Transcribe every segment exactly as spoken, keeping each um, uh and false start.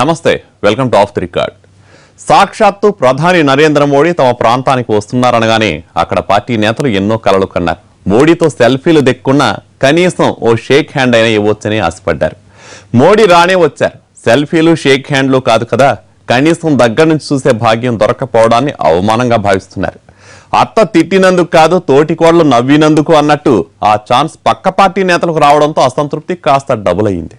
నమస్తే welcome to off the record సాక్షాత్తు ప్రధాని నరేంద్ర మోడీ తమ ప్రాంతానికి వస్తున్నారు అనగానే అక్కడ పార్టీ నేతలు ఎన్నో కలలు కన్నారు మోడీతో సెల్ఫీలు దెక్కున్నా కనీసం ఓ షేక్ హ్యాండ్ అయినా ఇవ్వొచ్చని ఆశపడ్డారు మోడీ రానే వచ్చారు సెల్ఫీలు షేక్ హ్యాండ్లు కాదు కదా కనీసం దగ్గర నుంచి చూసే భాగ్యం దొరకకపోవడాన్ని అవమానంగా భావిస్తున్నారు అత్త తిట్టినందుకు కాదు తోటి కోడలు నవ్వినందుకు అన్నట్టు ఆ ఛాన్స్ పక్క పార్టీ నేతలకు రావడంతో అసంతృప్తి కాస్త డబుల్ అయింది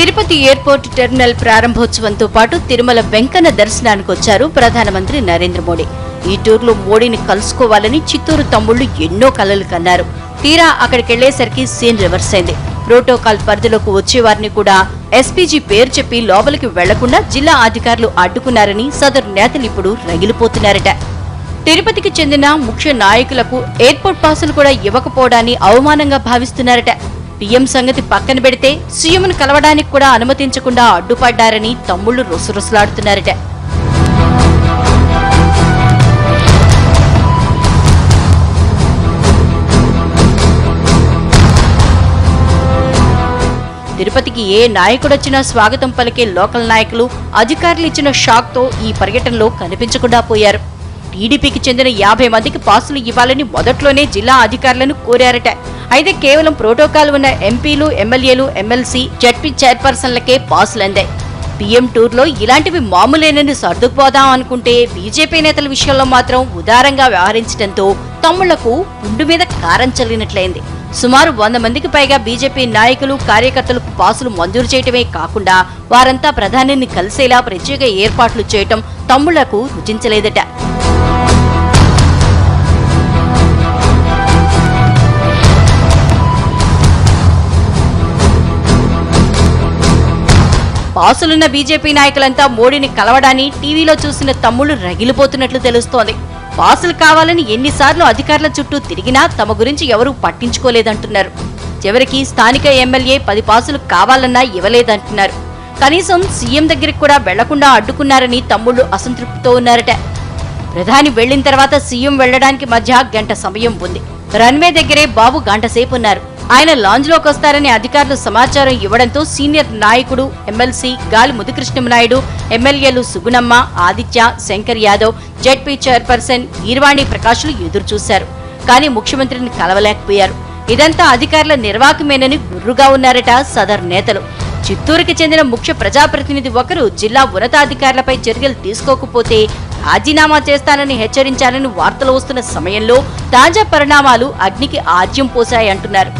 తిరుపతి ఎయిర్‌పోర్ట్ టెర్మినల్ ప్రారంభోత్సవంతో పాటు తిరుమల వెంకన్న దర్శనానికి వచ్చారు ప్రధానమంత్రి నరేంద్ర మోడీ ఈ టూర్లో మోడీని కలుసుకోవాలని చిత్తూరు తమ్ముళ్లు ఎన్నో కలలు కన్నారు తీరా అక్కడికి వెళ్ళేసరికి సీన్ రివర్స్ అయింది ప్రోటోకాల్ పరిధిలోకి వచ్చేవారిని కూడా ఎస్పీజీ పేరు చెప్పి లోపలికి వెళ్లకుండా జిల్లా అధికారులు అడ్డుకున్నారని సదరు నేతలు ఇప్పుడు రగిలిపోతున్నారట తిరుపతికి చెందిన ముఖ్య నాయకులకు ఎయిర్‌పోర్ట్ పాసులు కూడా ఇవ్వకపోవడాన్ని అవమానంగా భావిస్తున్నారట పీఎం సంగతి పక్కన పెడితే సీఎంను కలవడానికి కూడా అనుమతించకుండా అడ్డుపడ్డారని తమ్ముళ్లు రుసరుసలాడుతున్నారట తిరుపతికి ఏ నాయకుడొచ్చినా స్వాగతం పలికే లోకల్ నాయకులు అధికారులు ఇచ్చిన షాక్తో ఈ పర్యటనలో కనిపించకుండా పోయారు టీడీపీకి చెందిన యాభై మందికి పాసులు ఇవ్వాలని మొదట్లోనే జిల్లా అధికారులను కోరారట అయితే కేవలం ప్రోటోకాల్ ఉన్న ఎంపీలు ఎమ్మెల్యేలు ఎమ్మెల్సీ జడ్పీ చైర్పర్సన్లకే పాసులు అందాయి పీఎం టూర్లో ఇలాంటివి మామూలేనని సర్దుకుపోదాం అనుకుంటే బీజేపీ నేతల విషయంలో మాత్రం ఉదారంగా వ్యవహరించడంతో తమ్ముళ్లకు పుండు మీద కారం చల్లినట్లయింది సుమారు వంద మందికి పైగా బీజేపీ నాయకులు కార్యకర్తలకు పాసులు మంజూరు చేయటమే కాకుండా వారంతా ప్రధానిని కలిసేలా ప్రత్యేక ఏర్పాట్లు చేయటం తమ్ముళ్లకు రుచించలేదట పాసులున్న బీజేపీ నాయకులంతా మోడీని కలవడాన్ని టీవీలో చూసిన తమ్ముళ్లు రగిలిపోతున్నట్లు తెలుస్తోంది పాసులు కావాలని ఎన్నిసార్లు అధికారుల చుట్టూ తిరిగినా తమ గురించి ఎవరూ పట్టించుకోలేదంటున్నారు చివరికి స్థానిక ఎమ్మెల్యే పది పాసులు కావాలన్నా ఇవ్వలేదంటున్నారు కనీసం సీఎం దగ్గరికి కూడా వెళ్లకుండా అడ్డుకున్నారని తమ్ముళ్లు అసంతృప్తితో ఉన్నారట ప్రధాని వెళ్లిన తర్వాత సీఎం వెళ్లడానికి మధ్య గంట సమయం ఉంది రన్వే దగ్గరే బాబు గంటసేపు ఉన్నారు ఆయన లాంజ్లోకి వస్తారని అధికారులు సమాచారం ఇవ్వడంతో సీనియర్ నాయకుడు ఎమ్మెల్సీ గాలి ముదికృష్ణమనాయుడు ఎమ్మెల్యేలు సుగుణమ్మ ఆదిత్య శంకర్ యాదవ్ జెడ్పీ చైర్పర్సన్ ఈర్వాణి ప్రకాష్లు ఎదురుచూశారు కానీ ముఖ్యమంత్రిని కలవలేకపోయారు ఇదంతా అధికారుల నిర్వాహకమేనని గుర్రుగా ఉన్నారట సదర్ నేతలు చిత్తూరుకి చెందిన ముఖ్య ప్రజాప్రతినిధి ఒకరు జిల్లా ఉన్నతాధికారులపై చర్యలు తీసుకోకపోతే రాజీనామా చేస్తానని హెచ్చరించారని వార్తలు వస్తున్న సమయంలో తాజా పరిణామాలు అగ్నికి ఆజ్యం పోశాయంటున్నారు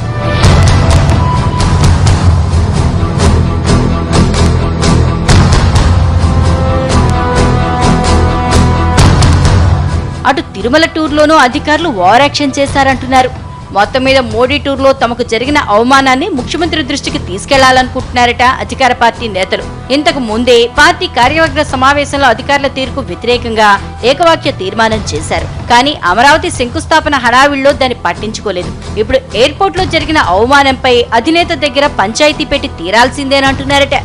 అటు తిరుమల టూర్లోనూ అధికారులు ఓవర్ యాక్షన్ చేశారంటున్నారు మొత్తం మీద మోడీ టూర్లో తమకు జరిగిన అవమానాన్ని ముఖ్యమంత్రి దృష్టికి తీసుకెళ్లాలనుకుంటున్నారట అధికార పార్టీ నేతలు ఇంతకు ముందే పార్టీ కార్యవర్గ సమావేశంలో అధికారుల తీరుకు వ్యతిరేకంగా ఏకవాక్య తీర్మానం చేశారు కానీ అమరావతి శంకుస్థాపన హడావిడిలో దాన్ని పట్టించుకోలేదు ఇప్పుడు ఎయిర్పోర్ట్ లో జరిగిన అవమానంపై అధినేత దగ్గర పంచాయతీ పెట్టి తీరాల్సిందేనంటున్నారట